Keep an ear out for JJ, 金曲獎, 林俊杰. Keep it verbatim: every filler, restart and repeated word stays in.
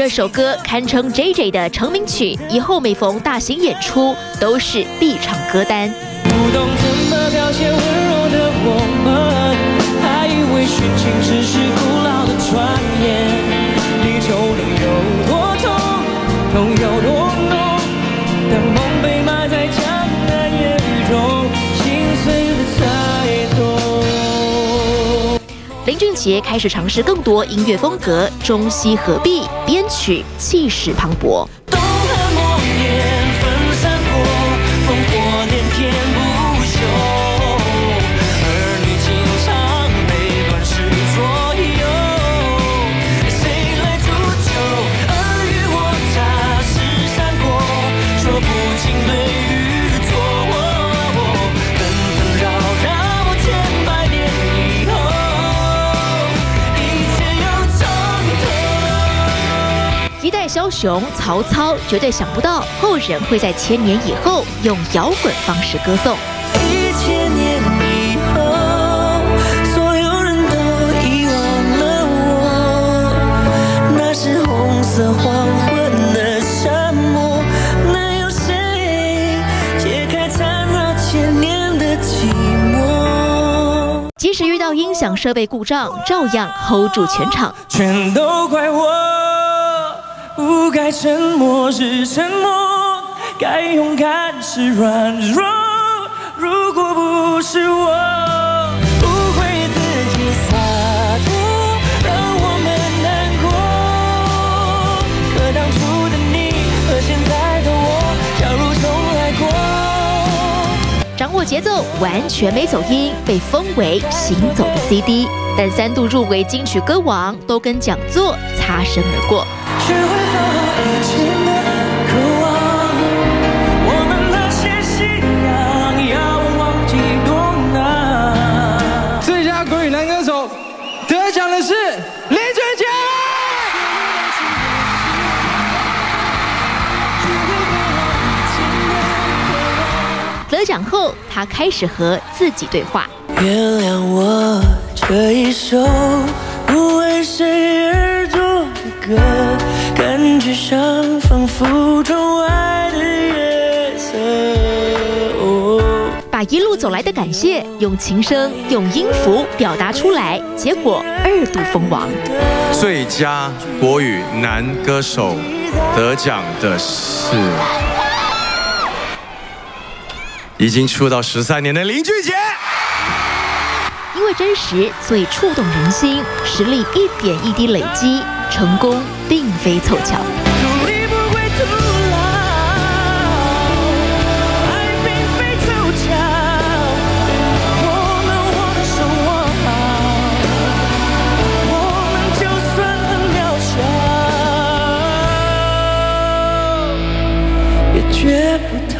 这首歌堪称 J J 的成名曲，以后每逢大型演出都是必唱歌单。不懂怎么表现温柔的我们，还以为殉情只是古老的传言。地球能有多痛，痛有多浓，当梦被埋在江南烟雨中，心碎了才懂。林俊杰开始尝试更多音乐风格，中西合璧，编曲气势磅礴。 一代枭雄曹操绝对想不到后人会在千年以后用摇滚方式歌颂。一千年以后，所有人都遗忘了我。那是红色黄昏的沙漠，能有谁解开缠绕千年的寂寞？即使遇到音响设备故障，照样 hold 住全场。全都怪我。 不该沉默是沉默，该勇敢是软弱。如果不是我不会自己洒脱，让我们难过。可当初的你和现在的我，假如重来过。掌握节奏，完全没走音，被封为行走的 C D。 但三度入围金曲歌王都跟讲座擦身而过。学会放好以前的渴望，我们那些信仰要忘记多难。最佳国语男歌手得奖的是林俊杰。得奖后，他开始和自己对话。原谅我。 这一首不为谁而作的歌，感觉上仿佛窗外的夜色。把一路走来的感谢用琴声、用音符表达出来，结果二度封王。最佳国语男歌手得奖的是已经出道十三年的林俊杰。 因为真实，所以触动人心。实力一点一滴累积，成功并非凑巧。努力不会徒劳，爱并非凑巧。我们活得生活好，我们就算很渺小，也绝不逃。